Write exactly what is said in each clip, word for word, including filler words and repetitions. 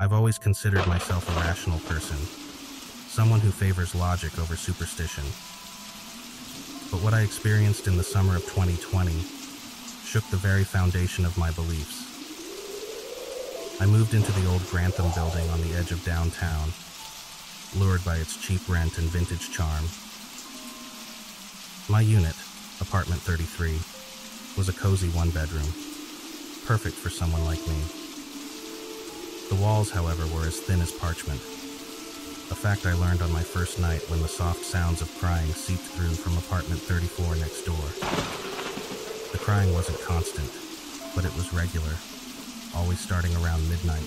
I've always considered myself a rational person, someone who favors logic over superstition. But what I experienced in the summer of twenty twenty shook the very foundation of my beliefs. I moved into the old Grantham building on the edge of downtown, lured by its cheap rent and vintage charm. My unit, Apartment thirty-three, was a cozy one-bedroom, perfect for someone like me. The walls, however, were as thin as parchment, a fact I learned on my first night when the soft sounds of crying seeped through from Apartment thirty-four next door. The crying wasn't constant, but it was regular, always starting around midnight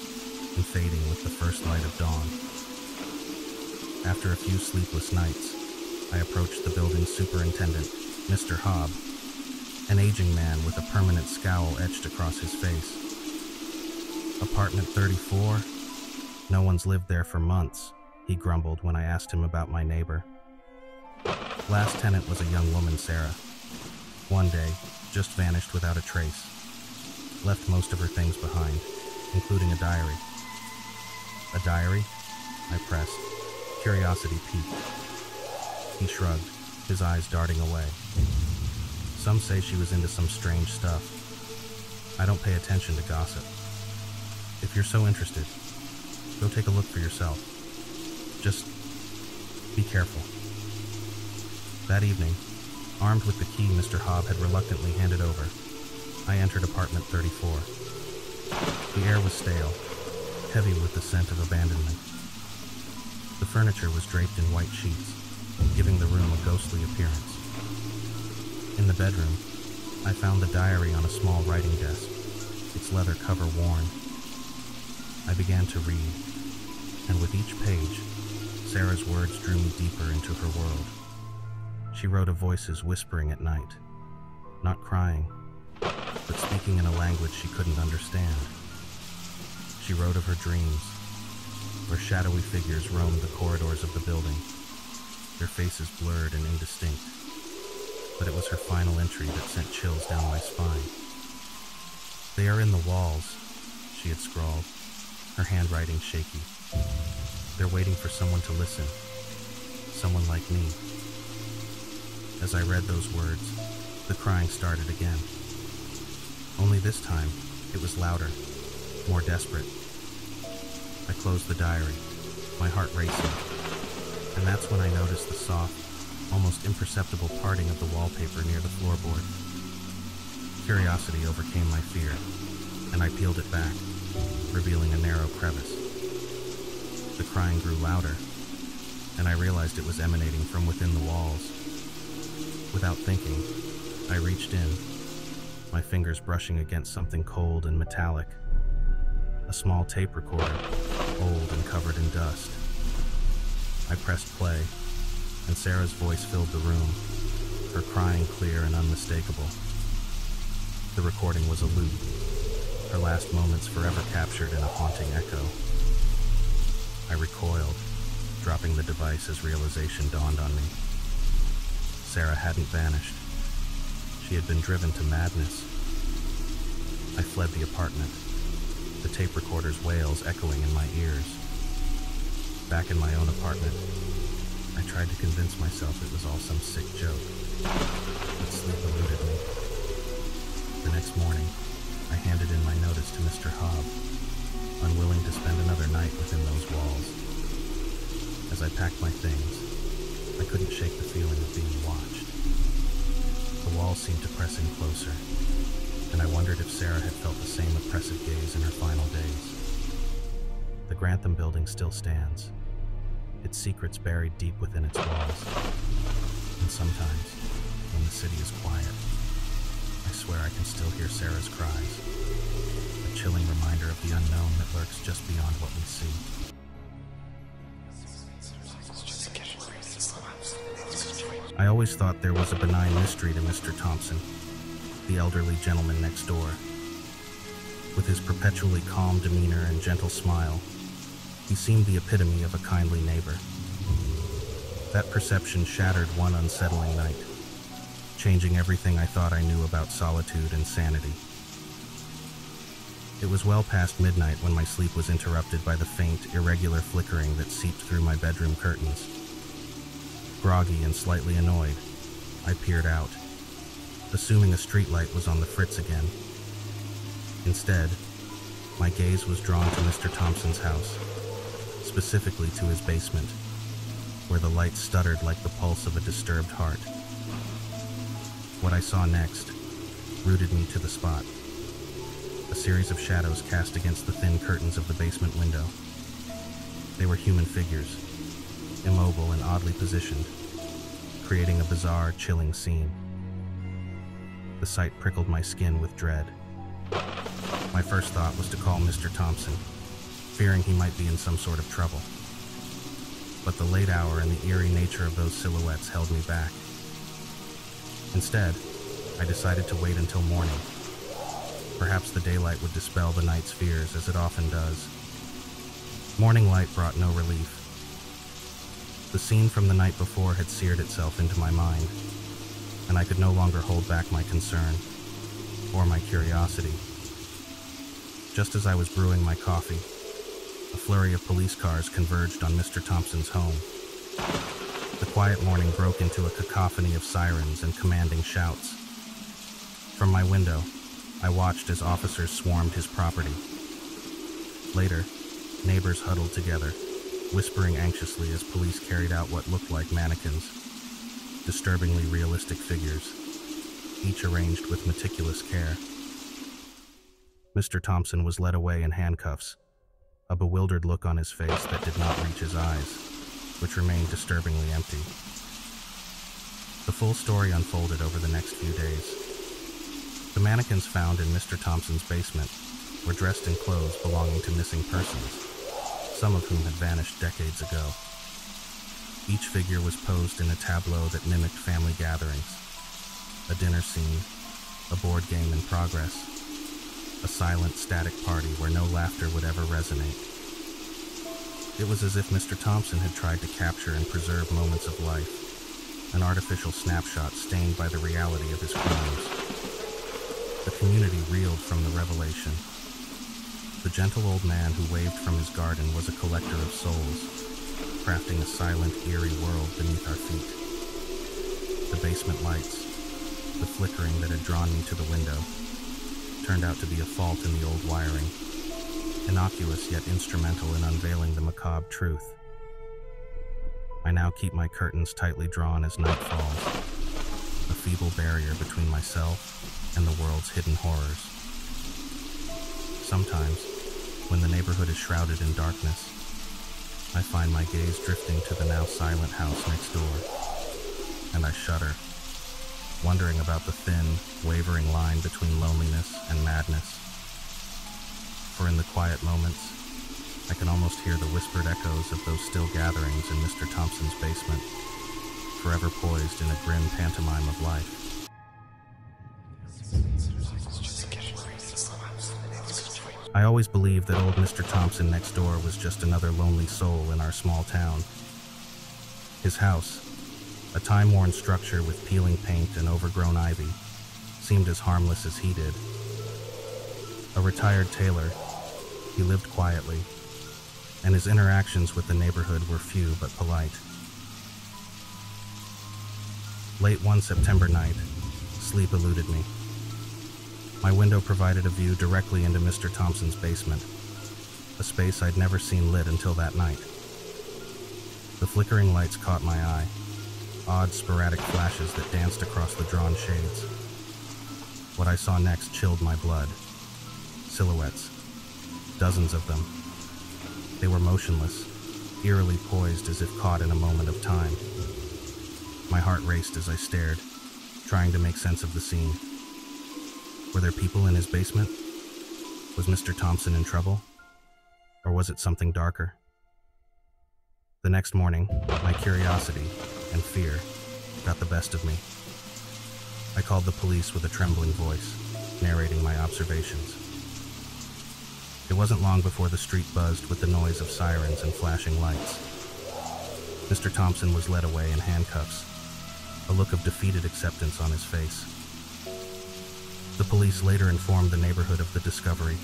and fading with the first light of dawn. After a few sleepless nights, I approached the building's superintendent, Mister Hobb, an aging man with a permanent scowl etched across his face. Apartment thirty-four? No one's lived there for months, he grumbled when I asked him about my neighbor. Last tenant was a young woman, Sarah. One day, just vanished without a trace. Left most of her things behind, including a diary. A diary? I pressed. Curiosity piqued. He shrugged, his eyes darting away. Some say she was into some strange stuff. I don't pay attention to gossip. If you're so interested, go take a look for yourself. Just be careful. That evening, armed with the key Mister Hobb had reluctantly handed over, I entered Apartment thirty-four. The air was stale, heavy with the scent of abandonment. The furniture was draped in white sheets, giving the room a ghostly appearance. In the bedroom, I found the diary on a small writing desk, its leather cover worn. I began to read, and with each page, Sarah's words drew me deeper into her world. She wrote of voices whispering at night, not crying, but speaking in a language she couldn't understand. She wrote of her dreams, where shadowy figures roamed the corridors of the building, their faces blurred and indistinct, but it was her final entry that sent chills down my spine. "They are in the walls," she had scrawled, her handwriting shaky. "They're waiting for someone to listen, someone like me." As I read those words, the crying started again. Only this time, it was louder, more desperate. I closed the diary, my heart racing, and that's when I noticed the soft, almost imperceptible parting of the wallpaper near the floorboard. Curiosity overcame my fear, and I peeled it back, revealing a narrow crevice. The crying grew louder, and I realized it was emanating from within the walls. Without thinking, I reached in, my fingers brushing against something cold and metallic. A small tape recorder, old and covered in dust. I pressed play, and Sarah's voice filled the room, her crying clear and unmistakable. The recording was a loop, her last moments forever captured in a haunting echo. I recoiled, dropping the device as realization dawned on me. Sarah hadn't vanished. She had been driven to madness. I fled the apartment, the tape recorder's wails echoing in my ears. Back in my own apartment, I tried to convince myself it was all some sick joke, but sleep eluded me. The next morning, I handed in my notice to Mister Hobb, unwilling to spend another night within those walls. As I packed my things, I couldn't shake the feeling of being watched. The wall seemed to press in closer, and I wondered if Sarah had felt the same oppressive gaze in her final days. The Grantham building still stands, its secrets buried deep within its walls. And sometimes, when the city is quiet, I swear I can still hear Sarah's cries, a chilling reminder of the unknown that lurks just beyond what we see. I always thought there was a benign mystery to Mister Thompson, the elderly gentleman next door. With his perpetually calm demeanor and gentle smile, he seemed the epitome of a kindly neighbor. That perception shattered one unsettling night, changing everything I thought I knew about solitude and sanity. It was well past midnight when my sleep was interrupted by the faint, irregular flickering that seeped through my bedroom curtains. Groggy and slightly annoyed, I peered out, assuming a streetlight was on the fritz again. Instead, my gaze was drawn to Mister Thompson's house, specifically to his basement, where the light stuttered like the pulse of a disturbed heart. What I saw next rooted me to the spot. A series of shadows cast against the thin curtains of the basement window. They were human figures, immobile and oddly positioned, creating a bizarre, chilling scene. The sight prickled my skin with dread. My first thought was to call Mister Thompson, fearing he might be in some sort of trouble. But the late hour and the eerie nature of those silhouettes held me back. Instead, I decided to wait until morning. Perhaps the daylight would dispel the night's fears, as it often does. Morning light brought no relief. The scene from the night before had seared itself into my mind, and I could no longer hold back my concern, or my curiosity. Just as I was brewing my coffee, a flurry of police cars converged on Mister Thompson's home. The quiet morning broke into a cacophony of sirens and commanding shouts. From my window, I watched as officers swarmed his property. Later, neighbors huddled together, whispering anxiously as police carried out what looked like mannequins, disturbingly realistic figures, each arranged with meticulous care. Mister Thompson was led away in handcuffs, a bewildered look on his face that did not reach his eyes, which remained disturbingly empty. The full story unfolded over the next few days. The mannequins found in Mister Thompson's basement were dressed in clothes belonging to missing persons, some of whom had vanished decades ago. Each figure was posed in a tableau that mimicked family gatherings, a dinner scene, a board game in progress, a silent, static party where no laughter would ever resonate. It was as if Mister Thompson had tried to capture and preserve moments of life, an artificial snapshot stained by the reality of his crimes. The community reeled from the revelation. The gentle old man who waved from his garden was a collector of souls, crafting a silent, eerie world beneath our feet. The basement lights, the flickering that had drawn me to the window, turned out to be a fault in the old wiring, innocuous yet instrumental in unveiling the macabre truth. I now keep my curtains tightly drawn as night falls, a feeble barrier between myself and the world's hidden horrors. Sometimes, when the neighborhood is shrouded in darkness, I find my gaze drifting to the now silent house next door, and I shudder, wondering about the thin, wavering line between loneliness and madness. For in the quiet moments, I can almost hear the whispered echoes of those still gatherings in Mister Thompson's basement, forever poised in a grim pantomime of life. I always believed that old Mister Thompson next door was just another lonely soul in our small town. His house, a time-worn structure with peeling paint and overgrown ivy, seemed as harmless as he did. A retired tailor, he lived quietly, and his interactions with the neighborhood were few but polite. Late one September night, sleep eluded me. My window provided a view directly into Mister Thompson's basement, a space I'd never seen lit until that night. The flickering lights caught my eye, odd sporadic flashes that danced across the drawn shades. What I saw next chilled my blood. Silhouettes, dozens of them. They were motionless, eerily poised as if caught in a moment of time. My heart raced as I stared, trying to make sense of the scene. Were there people in his basement? Was Mister Thompson in trouble? Or was it something darker? The next morning, my curiosity and fear got the best of me. I called the police with a trembling voice, narrating my observations. It wasn't long before the street buzzed with the noise of sirens and flashing lights. Mister Thompson was led away in handcuffs, a look of defeated acceptance on his face. The police later informed the neighborhood of the discovery,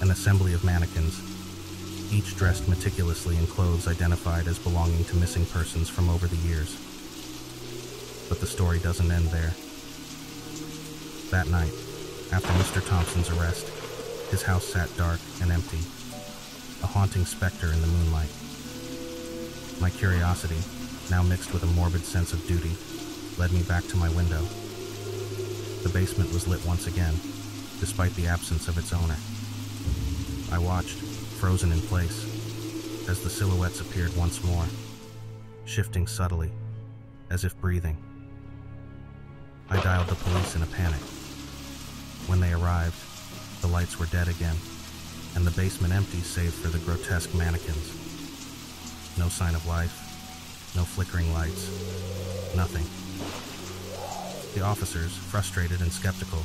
an assembly of mannequins, each dressed meticulously in clothes identified as belonging to missing persons from over the years. But the story doesn't end there. That night, after Mister Thompson's arrest, his house sat dark and empty, a haunting specter in the moonlight. My curiosity, now mixed with a morbid sense of duty, led me back to my window. The basement was lit once again, despite the absence of its owner. I watched, frozen in place, as the silhouettes appeared once more, shifting subtly, as if breathing. I dialed the police in a panic. When they arrived, the lights were dead again, and the basement empty save for the grotesque mannequins. No sign of life, no flickering lights, nothing. The officers, frustrated and skeptical,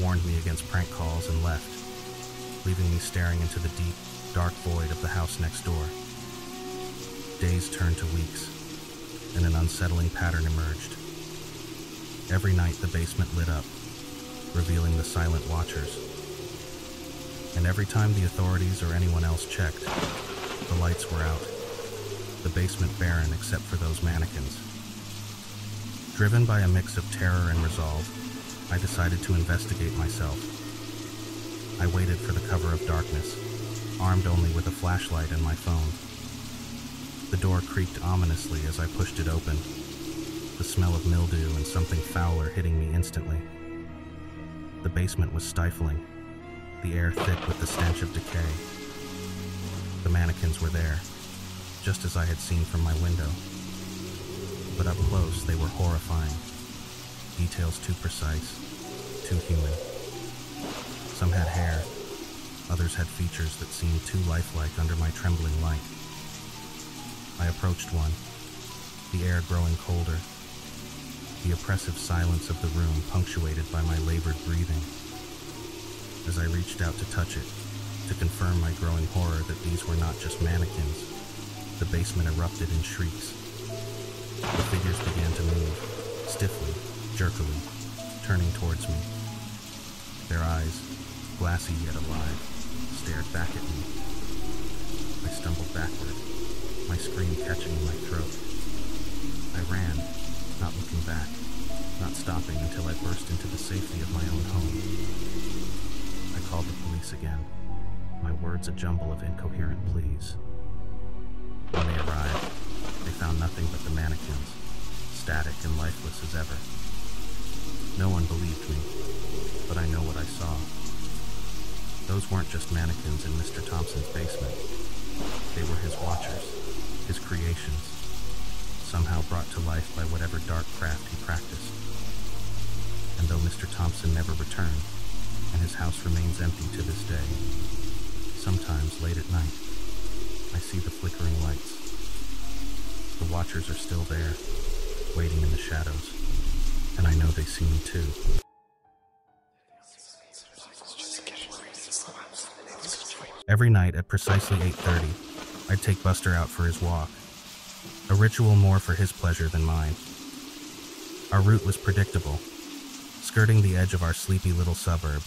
warned me against prank calls and left, leaving me staring into the deep, dark void of the house next door. Days turned to weeks, and an unsettling pattern emerged. Every night the basement lit up, revealing the silent watchers. And every time the authorities or anyone else checked, the lights were out, the basement barren except for those mannequins. Driven by a mix of terror and resolve, I decided to investigate myself. I waited for the cover of darkness, armed only with a flashlight and my phone. The door creaked ominously as I pushed it open, the smell of mildew and something fouler hitting me instantly. The basement was stifling, the air thick with the stench of decay. The mannequins were there, just as I had seen from my window. But up close, they were horrifying. Details too precise, too human. Some had hair, others had features that seemed too lifelike under my trembling light. I approached one, the air growing colder, the oppressive silence of the room punctuated by my labored breathing. As I reached out to touch it, to confirm my growing horror that these were not just mannequins, the basement erupted in shrieks. The figures began to move, stiffly, jerkily, turning towards me. Their eyes, glassy yet alive, stared back at me. I stumbled backward, my scream catching in my throat. I ran, not looking back, not stopping until I burst into the safety of my own home. I called the police again, my words a jumble of incoherent pleas. When they arrived, they found nothing but the mannequins, static and lifeless as ever. No one believed me, but I know what I saw. Those weren't just mannequins in Mister Thompson's basement. They were his watchers, his creations, somehow brought to life by whatever dark craft he practiced. And though Mister Thompson never returned, and his house remains empty to this day, sometimes late at night, I see the flickering lights. The watchers are still there, waiting in the shadows, and I know they see me too. Every night at precisely eight thirty, I'd take Buster out for his walk, a ritual more for his pleasure than mine. Our route was predictable, skirting the edge of our sleepy little suburb,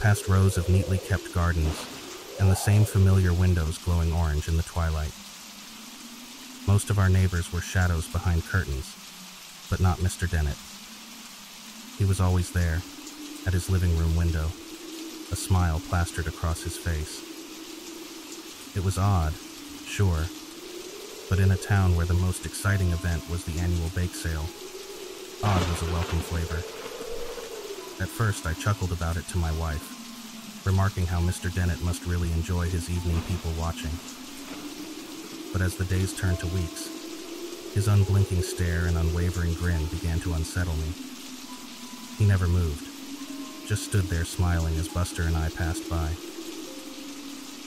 past rows of neatly kept gardens, and the same familiar windows glowing orange in the twilight. Most of our neighbors were shadows behind curtains, but not Mister Dennett. He was always there, at his living room window, a smile plastered across his face. It was odd, sure, but in a town where the most exciting event was the annual bake sale, odd was a welcome flavor. At first, I chuckled about it to my wife, remarking how Mister Dennett must really enjoy his evening people watching. But as the days turned to weeks, his unblinking stare and unwavering grin began to unsettle me. He never moved, just stood there smiling as Buster and I passed by.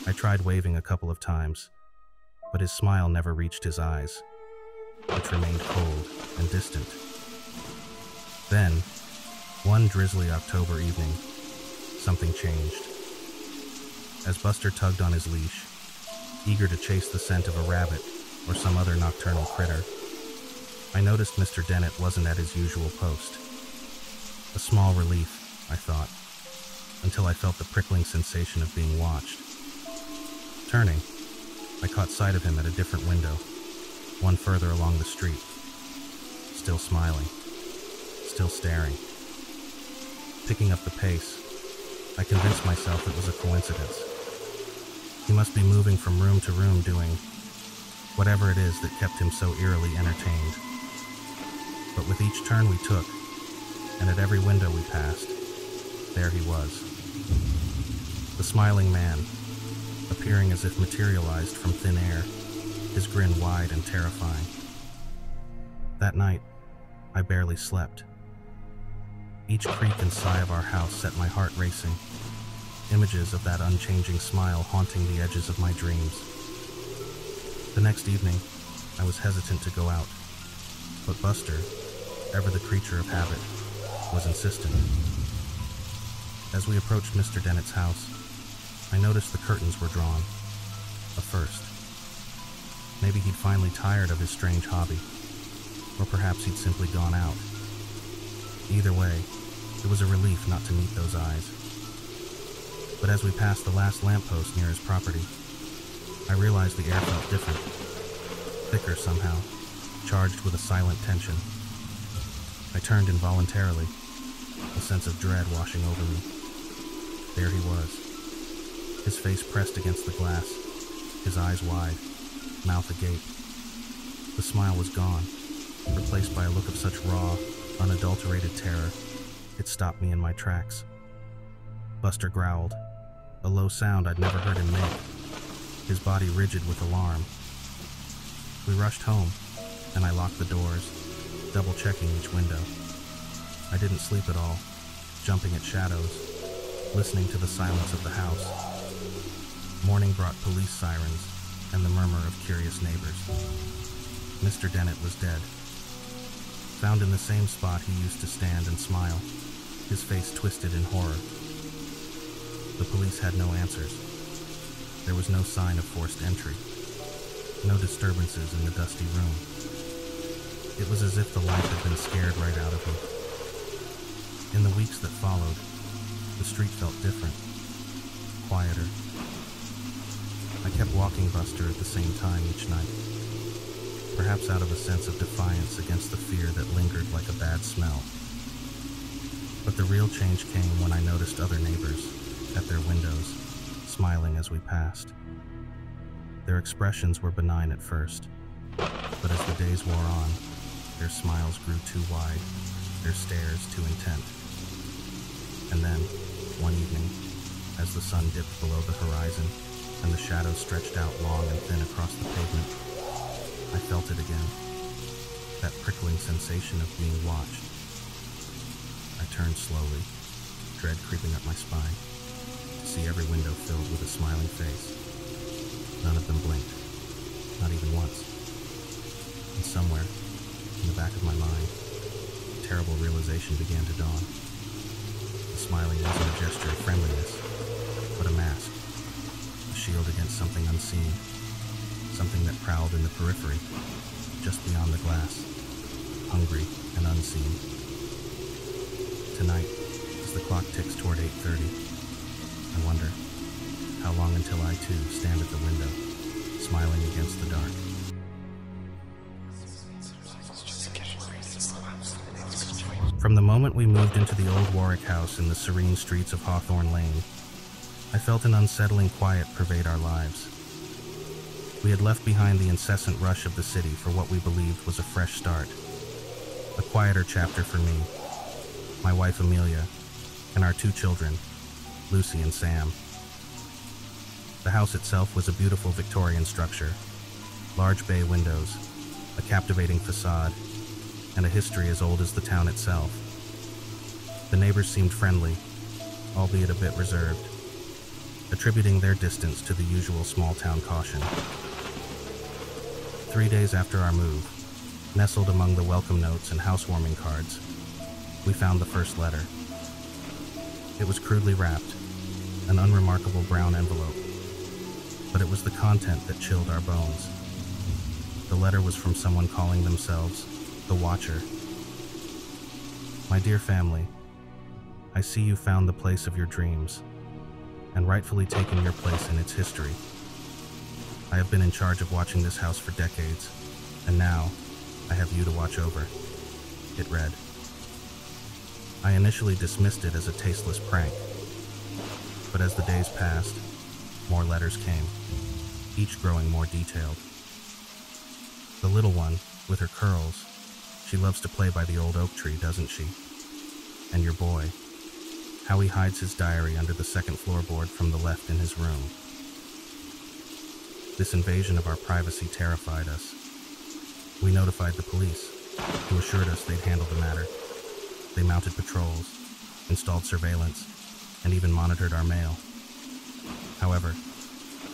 I tried waving a couple of times, but his smile never reached his eyes, which remained cold and distant. Then, one drizzly October evening, something changed. As Buster tugged on his leash, eager to chase the scent of a rabbit or some other nocturnal critter, I noticed Mister Dennett wasn't at his usual post. A small relief, I thought. until I felt the prickling sensation of being watched. Turning, I caught sight of him at a different window, one further along the street, still smiling, still staring. Picking up the pace, I convinced myself it was a coincidence. He must be moving from room to room doing whatever it is that kept him so eerily entertained. But with each turn we took, and at every window we passed, there he was. The smiling man, appearing as if materialized from thin air, his grin wide and terrifying. That night, I barely slept. Each creak and sigh of our house set my heart racing, images of that unchanging smile haunting the edges of my dreams. The next evening, I was hesitant to go out, but Buster, ever the creature of habit, was insistent. As we approached Mister Dennett's house, I noticed the curtains were drawn, a first. Maybe he'd finally tired of his strange hobby, or perhaps he'd simply gone out. Either way, it was a relief not to meet those eyes. But as we passed the last lamppost near his property, I realized the air felt different, thicker somehow, charged with a silent tension. I turned involuntarily, a sense of dread washing over me. There he was, his face pressed against the glass, his eyes wide, mouth agape. The smile was gone, replaced by a look of such raw, unadulterated terror, it stopped me in my tracks. Buster growled, a low sound I'd never heard him make, his body rigid with alarm. We rushed home, and I locked the doors, double-checking each window. I didn't sleep at all, jumping at shadows, listening to the silence of the house. Morning brought police sirens and the murmur of curious neighbors. Mister Dennett was dead. Found in the same spot he used to stand and smile, his face twisted in horror. The police had no answers. There was no sign of forced entry, no disturbances in the dusty room. It was as if the life had been scared right out of him. In the weeks that followed, the street felt different, quieter. I kept walking Buster at the same time each night, perhaps out of a sense of defiance against the fear that lingered like a bad smell. But the real change came when I noticed other neighbors, at their windows, smiling as we passed. Their expressions were benign at first, but as the days wore on, their smiles grew too wide, their stares too intent. And then, one evening, as the sun dipped below the horizon and the shadows stretched out long and thin across the pavement, I felt it again, that prickling sensation of being watched. I turned slowly, dread creeping up my spine, to see every window filled with a smiling face. None of them blinked, not even once. And somewhere, in the back of my mind, a terrible realization began to dawn. The smiling wasn't a gesture of friendliness, but a mask, a shield against something unseen, something that prowled in the periphery, just beyond the glass, hungry and unseen. Tonight, as the clock ticks toward eight thirty, I wonder how long until I, too, stand at the window, smiling against the dark. From the moment we moved into the old Warwick house in the serene streets of Hawthorne Lane, I felt an unsettling quiet pervade our lives. We had left behind the incessant rush of the city for what we believed was a fresh start, a quieter chapter for me, my wife Amelia, and our two children, Lucy and Sam. The house itself was a beautiful Victorian structure, large bay windows, a captivating facade, and a history as old as the town itself. The neighbors seemed friendly, albeit a bit reserved, attributing their distance to the usual small-town caution. Three days after our move, nestled among the welcome notes and housewarming cards, we found the first letter. It was crudely wrapped, an unremarkable brown envelope, but it was the content that chilled our bones. The letter was from someone calling themselves The Watcher. My dear family, I see you found the place of your dreams, and rightfully taken your place in its history. I have been in charge of watching this house for decades, and now I have you to watch over," it read. I initially dismissed it as a tasteless prank, but as the days passed, more letters came, each growing more detailed. The little one, with her curls, she loves to play by the old oak tree, doesn't she? And your boy, how he hides his diary under the second floorboard from the left in his room. This invasion of our privacy terrified us. We notified the police, who assured us they'd handle the matter. They mounted patrols, installed surveillance, and even monitored our mail. However,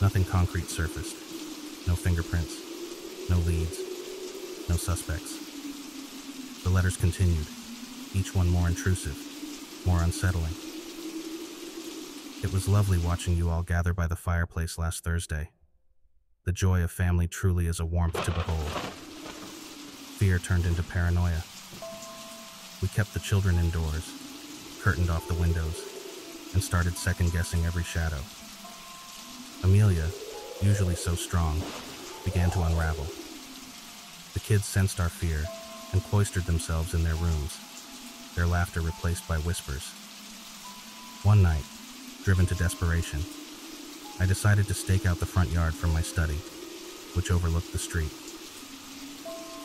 nothing concrete surfaced. No fingerprints, no leads, no suspects. The letters continued, each one more intrusive, more unsettling. It was lovely watching you all gather by the fireplace last Thursday. The joy of family truly is a warmth to behold. Fear turned into paranoia. We kept the children indoors, curtained off the windows, and started second-guessing every shadow. Amelia, usually so strong, began to unravel. The kids sensed our fear and cloistered themselves in their rooms, their laughter replaced by whispers. One night, driven to desperation, I decided to stake out the front yard from my study, which overlooked the street.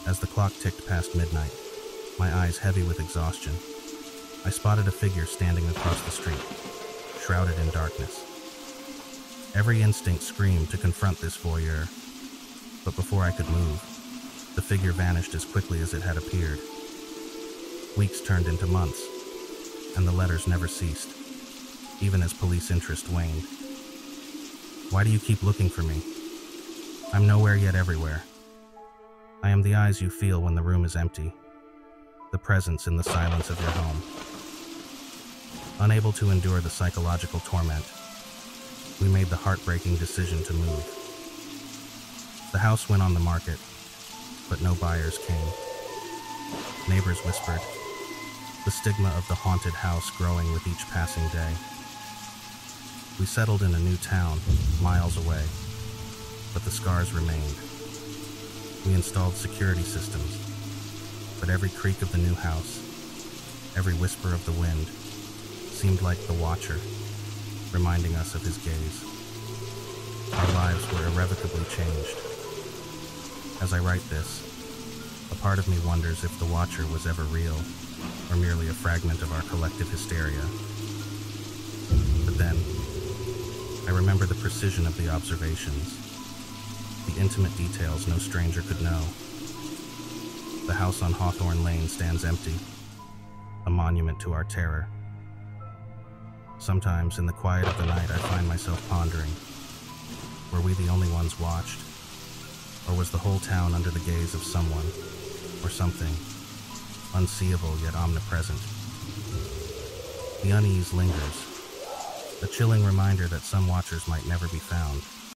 As the clock ticked past midnight, my eyes heavy with exhaustion, I spotted a figure standing across the street, shrouded in darkness. Every instinct screamed to confront this voyeur, but before I could move, the figure vanished as quickly as it had appeared. Weeks turned into months, and the letters never ceased, even as police interest waned. "Why do you keep looking for me? I'm nowhere yet everywhere. I am the eyes you feel when the room is empty, the presence in the silence of your home." Unable to endure the psychological torment, we made the heartbreaking decision to move. The house went on the market, but no buyers came. Neighbors whispered, the stigma of the haunted house growing with each passing day. We settled in a new town, miles away, but the scars remained. We installed security systems, but every creak of the new house, every whisper of the wind, seemed like the watcher, reminding us of his gaze. Our lives were irrevocably changed. As I write this, a part of me wonders if the watcher was ever real, or merely a fragment of our collective hysteria. But then, I remember the precision of the observations, the intimate details no stranger could know. The house on Hawthorne Lane stands empty, a monument to our terror. Sometimes, in the quiet of the night, I find myself pondering, were we the only ones watched? Or was the whole town under the gaze of someone, or something, unseeable yet omnipresent? The unease lingers, a chilling reminder that some watchers might never be found.